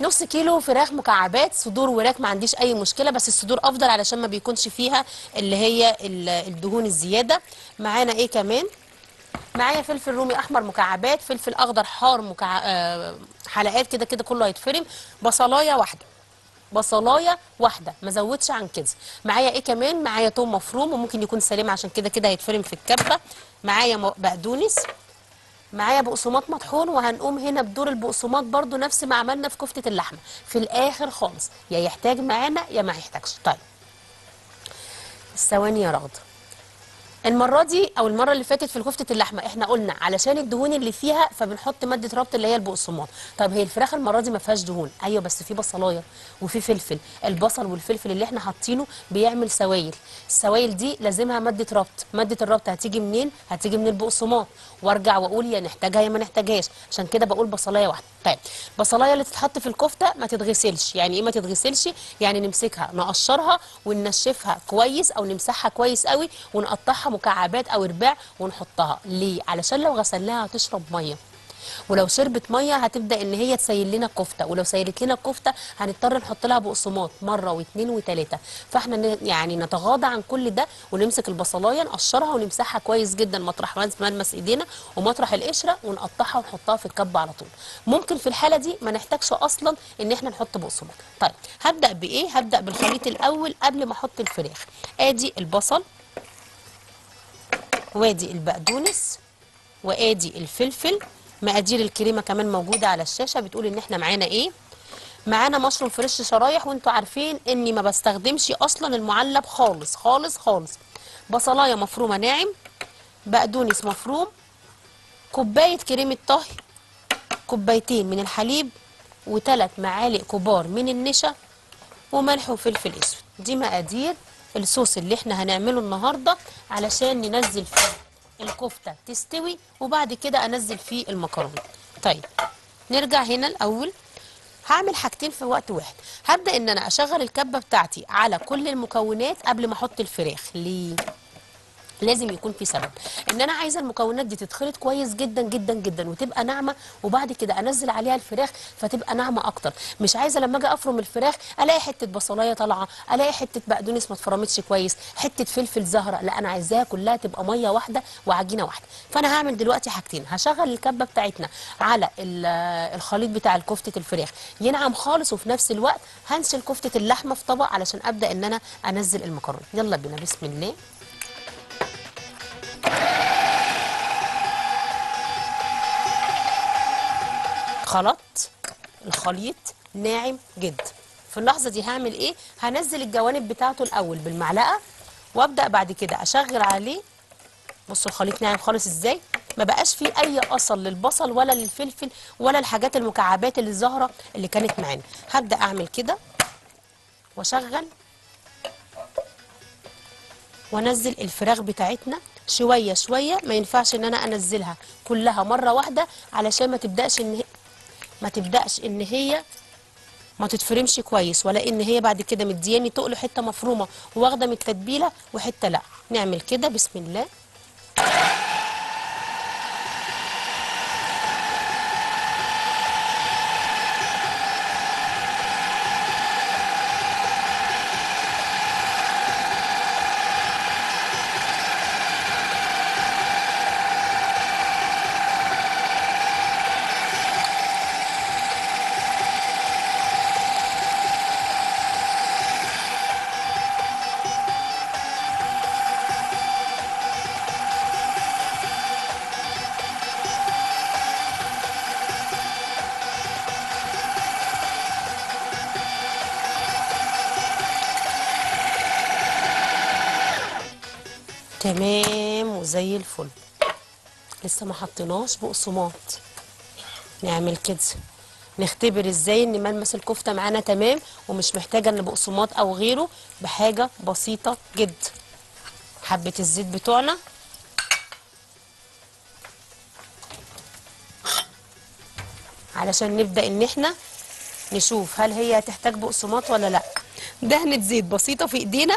نص كيلو فراخ مكعبات، صدور وراك ما عنديش اي مشكله، بس الصدور افضل علشان ما بيكونش فيها اللي هي الدهون الزياده. معانا ايه كمان؟ معايا فلفل رومي احمر مكعبات، فلفل اخضر حار حلقات، كده كله هيتفرم. بصلايه واحده ما زودش عن كده. معايا ايه كمان؟ معايا توم مفروم وممكن يكون سليم عشان كده هيتفرم في الكبه. معايا بقدونس، معايا بقسماط مطحون، وهنقوم هنا بدور البقسماط برضو نفس ما عملنا في كفتة اللحمة في الآخر خالص، يا يحتاج معانا يا ما يحتاجش. طيب الثواني يا رغدة. المرة دي أو المرة اللي فاتت في كفتة اللحمة احنا قلنا علشان الدهون اللي فيها فبنحط مادة ربط اللي هي البقسماط. طب هي الفراخ المرة دي ما فيهاش دهون، أيوه بس في بصلاية وفي فلفل، البصل والفلفل اللي احنا حاطينه بيعمل سوائل، السوائل دي لازمها مادة ربط، مادة الربط هتيجي منين؟ هتيجي من البقسماط، وارجع واقول يا نحتاجها يا ما نحتاجهاش، عشان كده بقول بصلاية واحدة. طيب البصلاية اللي تتحط في الكفتة ما تتغسلش، يعني إيه ما تتغسلش؟ يعني نمسكها نقشرها وننشفها كويس أو نمسحها كويس قوي ونقطعها مكعبات او رباع ونحطها. ليه؟ علشان لو غسلناها هتشرب ميه، ولو شربت ميه هتبدا ان هي تسيل لنا الكفته، ولو سيلت لنا الكفته هنضطر نحط لها بقسماط مره واثنين وثلاثه. فاحنا يعني نتغاضى عن كل ده ونمسك البصلايه نقشرها ونمسحها كويس جدا مطرح ما نلمس ايدينا ومطرح القشره، ونقطعها ونحطها في الكبه على طول. ممكن في الحاله دي ما نحتاجش اصلا ان احنا نحط بقسماط. طيب هبدا بايه؟ هبدا بالخليط الاول قبل ما احط الفراخ. ادي البصل وادي البقدونس وادي الفلفل، مقادير الكريمه كمان موجوده على الشاشه بتقول ان احنا معانا ايه. معانا مشروم فريش شرايح، وانتوا عارفين اني ما بستخدمش اصلا المعلب خالص خالص خالص. بصلايه مفرومه ناعم، بقدونس مفروم، كوبايه كريمه طهي، كوبايتين من الحليب، وثلاث معالق كبار من النشا، وملح وفلفل اسود. دي مقادير الصوص اللي احنا هنعمله النهارده علشان ننزل فيه الكفته تستوي، وبعد كده انزل فيه المكرونه. طيب نرجع هنا الاول، هعمل حاجتين في وقت واحد. هبدا ان انا اشغل الكبه بتاعتي على كل المكونات قبل ما احط الفراخ. ليه؟ لازم يكون في سبب. ان انا عايزه المكونات دي تتخلط كويس جدا جدا جدا وتبقى ناعمه، وبعد كده انزل عليها الفراخ فتبقى ناعمه اكتر. مش عايزه لما اجي افرم الفراخ الاقي حته بصلايه طالعه، الاقي حته بقدونس ما اتفرمتش كويس، حته فلفل زهره، لا انا عايزاها كلها تبقى ميه واحده وعجينه واحده. فانا هعمل دلوقتي حاجتين، هشغل الكبه بتاعتنا على الخليط بتاع كفته الفراخ ينعم خالص، وفي نفس الوقت هنشل كفته اللحمه في طبق علشان ابدا ان انا انزل المكرونه. يلا بينا، بسم الله. خلطت الخليط ناعم جدا. في اللحظه دي هعمل ايه؟ هنزل الجوانب بتاعته الاول بالمعلقه، وابدا بعد كده اشغل عليه. بصوا الخليط ناعم خالص ازاي، ما بقاش فيه اي اصل للبصل ولا للفلفل ولا الحاجات المكعبات اللي الزهره اللي كانت معانا. هبدا اعمل كده واشغل وانزل الفراخ بتاعتنا شويه شويه. ما ينفعش ان انا انزلها كلها مره واحده علشان ما تبداش ان هي ما تتفرمش كويس، ولا ان هي بعد كده مدياني تقل حته مفرومه واخده من التتبيله وحته لا. نعمل كده بسم الله. تمام وزي الفل. لسه ما حطيناش بقسماط. نعمل كده نختبر ازاي ان ملمس الكفته معانا تمام ومش محتاجه ان بقسماط او غيره، بحاجه بسيطه جدا. حبه الزيت بتوعنا، علشان نبدا ان احنا نشوف هل هي هتحتاج بقسماط ولا لا. دهنه زيت بسيطه في ايدينا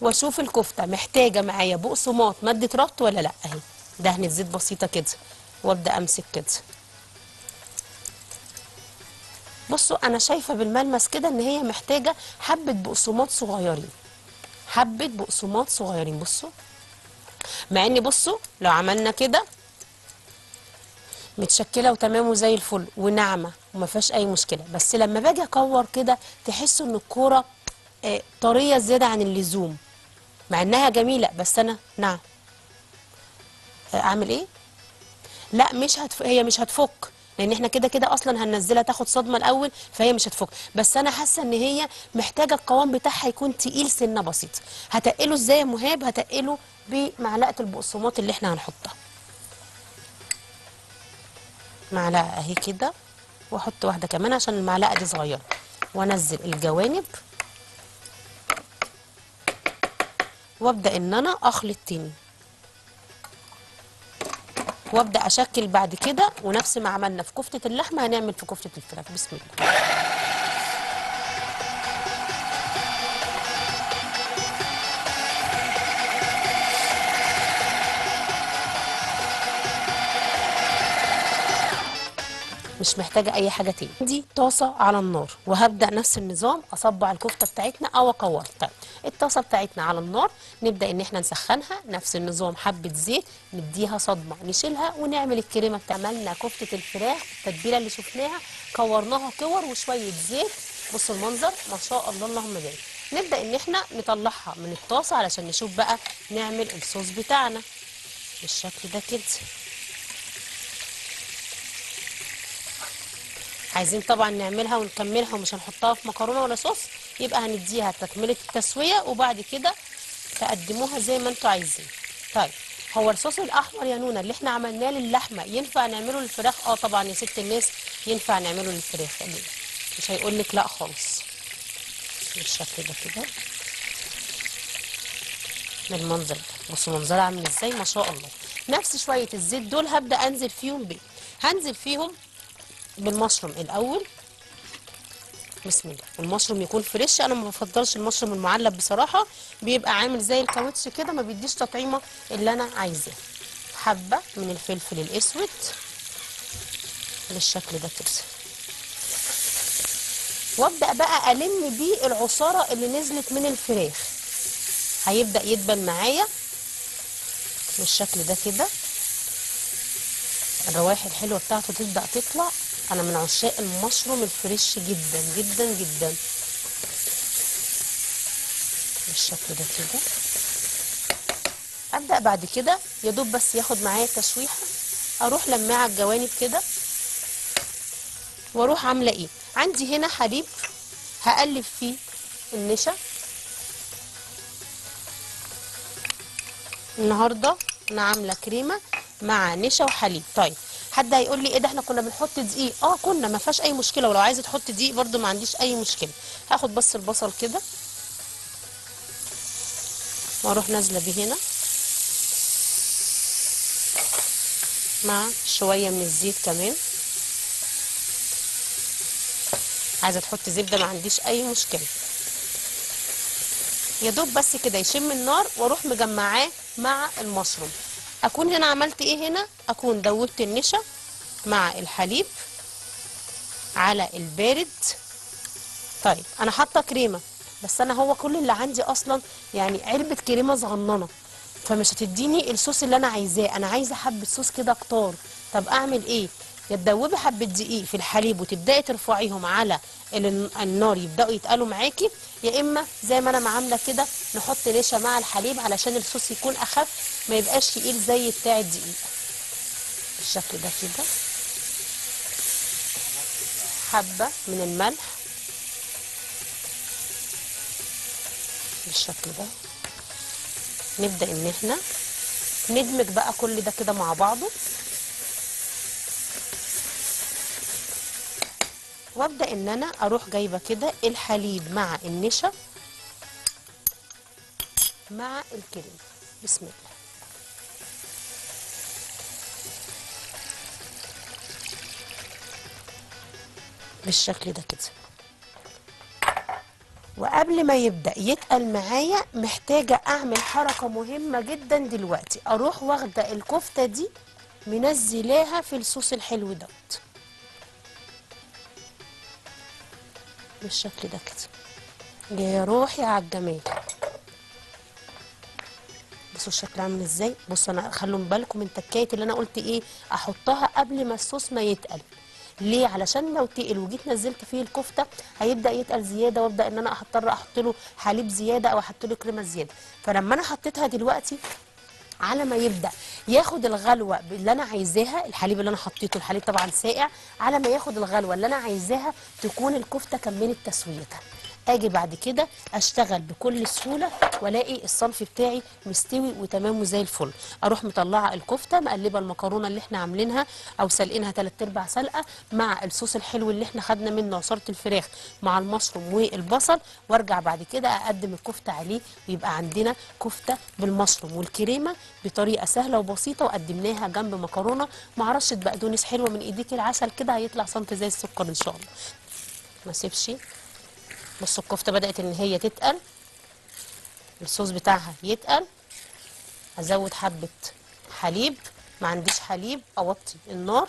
واشوف الكفته محتاجه معايا بقسماط ماده ربط ولا لا. اهي دهنه زيت بسيطه كده، وابدا امسك كده بصوا انا شايفه بالملمس كده ان هي محتاجه حبه بقسماط صغيرين، حبه بقسماط صغيرين. بصوا مع ان بصوا لو عملنا كده متشكله وتمام وزي الفل وناعمه وما فيهاش اي مشكله، بس لما باجي اكور كده تحسوا ان الكوره طريه زياده عن اللزوم، مع انها جميله بس انا نعم اعمل ايه؟ لا مش هي مش هتفك، لان احنا كده كده اصلا هننزلها تاخد صدمه الاول فهي مش هتفك، بس انا حاسه ان هي محتاجه القوام بتاعها يكون تقيل سنه بسيطه. هتقله ازاي يا مهاب؟ هتقله بمعلقه البقسماط اللي احنا هنحطها، معلقه اهي كده، واحط واحده كمان عشان المعلقه دي صغيره، وانزل الجوانب وابدا ان انا اخلط تاني وابدا اشكل بعد كده. ونفس ما عملنا في كفته اللحمه هنعمل في كفته الفراخ. بسم الله. مش محتاجه اي حاجه تاني. دي طاسه على النار وهبدا نفس النظام اصبع الكفته بتاعتنا او اكورها. طيب الطاسه بتاعتنا على النار، نبدا ان احنا نسخنها، نفس النظام حبه زيت نديها صدمه نشيلها ونعمل الكريمه بتاعنا. عملنا كفته الفراخ التتبيله اللي شفناها كورناها كور وشويه زيت، بصوا المنظر ما شاء الله اللهم بارك. نبدا ان احنا نطلعها من الطاسه علشان نشوف بقى نعمل الصوص بتاعنا بالشكل ده كده. عايزين طبعا نعملها ونكملها ومش هنحطها في مكرونه ولا صوص، يبقى هنديها تكمله التسويه وبعد كده تقدموها زي ما انتوا عايزين. طيب هو الصوص الاحمر يا نونا اللي احنا عملناه للحمه ينفع نعمله للفراخ؟ اه طبعا يا ست الناس ينفع نعمله للفراخ، مش هيقول لك لا خالص. بالشكل ده كده بالمنظر ده، بصوا منظرها عامل ازاي ما شاء الله. نفس شويه الزيت دول هبدا انزل فيهم بيه، هنزل فيهم بالمشروم الاول. بسم الله. المشروم يكون فريش، انا ما بفضلش المشروم المعلب بصراحه، بيبقى عامل زي الكاوتش كده ما بيديش تطعيمه اللي انا عايزاه. حبه من الفلفل الاسود بالشكل ده كده، وابدا بقى الم بيه العصاره اللي نزلت من الفراخ. هيبدا يدبل معايا بالشكل ده كده، الروائح الحلوه بتاعته تبدا تطلع. انا من عشاق المشروم الفريش جدا جدا جدا. بالشكل ده كده ابدا بعد كده يا دوب بس ياخد معايا تشويحه، اروح لمعه الجوانب كده واروح عامله ايه. عندي هنا حليب هقلب فيه النشا. النهارده انا عامله كريمه مع نشا وحليب. طيب حد هيقول لي ايه ده احنا كنا بنحط دقيق؟ اه كنا، ما فيهاش اي مشكله، ولو عايزه تحط دقيق برده ما عنديش اي مشكله. هاخد بس البصل كده واروح نازله بيه هنا مع شويه من الزيت كمان. عايزه تحط زبده ما عنديش اي مشكله. يا دوب بس كده يشم النار واروح مجمعاه مع المشروم. اكون هنا عملت ايه؟ هنا اكون دوبت النشا مع الحليب على البارد. طيب انا حاطه كريمه، بس انا هو كل اللي عندي اصلا يعني علبه كريمه صغننه، فمش هتديني الصوص اللي انا عايزاه. انا عايزه حبه صوص كده كتار. طب اعمل ايه؟ يا تدوبي حبه دقيق في الحليب وتبداي ترفعيهم على النار يبداوا يتقلوا معاكي، يا اما زي ما انا ما عامله كده نحط نشا مع الحليب علشان الصوص يكون اخف ما يبقاش تقيل زي بتاع الدقيق. بالشكل ده كده حبه من الملح بالشكل ده. نبدا ان احنا ندمج بقى كل ده كده مع بعضه، وابدا ان انا اروح جايبه كده الحليب مع النشا مع الكريمه. بسم الله. بالشكل ده كده. وقبل ما يبدا يتقل معايا محتاجه اعمل حركه مهمه جدا دلوقتي، اروح واخده الكفته دي منزلاها في الصوص الحلو دوت. بالشكل ده كده، يا روحي على الجمال. بصوا الشكل عامل ازاي. بصوا انا خلوا بالكم من تكايه اللي انا قلت ايه احطها قبل ما الصوص ما يتقل. ليه؟ علشان لو تقل وجيت نزلت فيه الكفته هيبدا يتقل زياده، وابدا ان انا هضطر احط له حليب زياده او احط له كريمه زياده. فلما انا حطيتها دلوقتي على ما يبدا ياخد الغلوه اللي انا عايزاها، الحليب اللي انا حطيته الحليب طبعا ساقع، على ما ياخد الغلوه اللي انا عايزاها تكون الكفته كملت تسويتها. اجي بعد كده اشتغل بكل سهوله والاقي الصنف بتاعي مستوي وتمام وزي الفل. اروح مطلعه الكفته، مقلبه المكرونه اللي احنا عاملينها او سالقينها 3/4 سلقه مع الصوص الحلو اللي احنا خدنا منه عصاره الفراخ مع المشروم والبصل، وارجع بعد كده اقدم الكفته عليه، ويبقى عندنا كفته بالمشروم والكريمه بطريقه سهله وبسيطه، وقدمناها جنب مكرونه مع رشه بقدونس حلوه من ايديك العسل كده، هيطلع صنف زي السكر ان شاء الله. ما سيبش. بصوا الكفته بدات ان هي تتقل، الصوص بتاعها يتقل. هزود حبه حليب، ما عنديش حليب اوطي النار،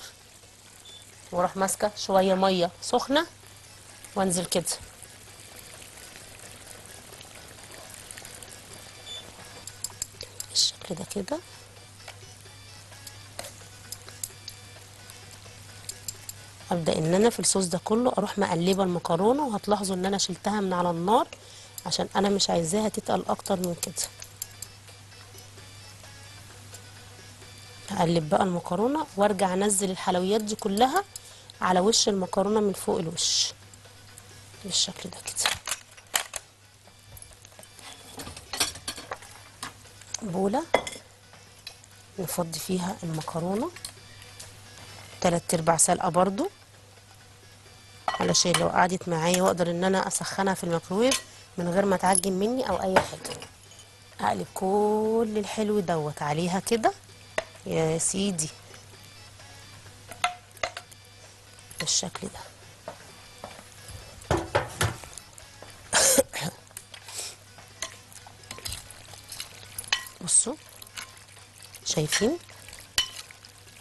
واروح ماسكه شويه ميه سخنه وانزل كده. بالشكل ده كده ابدا ان انا في الصوص ده كله اروح مقلبه المكرونه، وهتلاحظوا ان انا شلتها من على النار عشان انا مش عايزاها تتقل اكتر من كده. هقلب بقى المكرونه وارجع انزل الحلويات دي كلها على وش المكرونه من فوق الوش بالشكل ده كده. بوله نفضي فيها المكرونه 3/4 سلقه برضو، علشان لو قعدت معايا واقدر ان انا اسخنها في الميكرويف من غير ما تعجن مني او اي حاجه. هقلب كل الحلو دوت عليها كده يا سيدي بالشكل ده. بصوا شايفين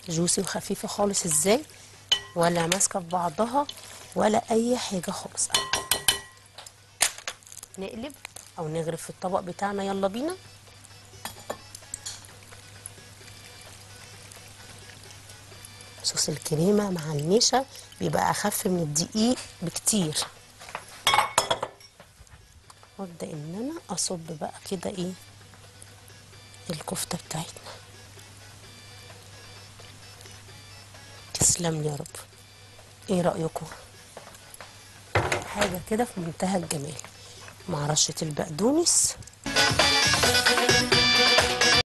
جوسي وخفيفه خالص ازاي، ولا ماسكه في بعضها ولا اي حاجه خالص. نقلب او نغرف في الطبق بتاعنا، يلا بينا. صوص الكريمه مع النشا بيبقى اخف من الدقيق بكتير، وابدا ان انا اصب بقى كده ايه الكفته بتاعتنا. تسلم لي يا رب. ايه رايكم؟ حاجه كده في منتهى الجمال مع رشه البقدونس.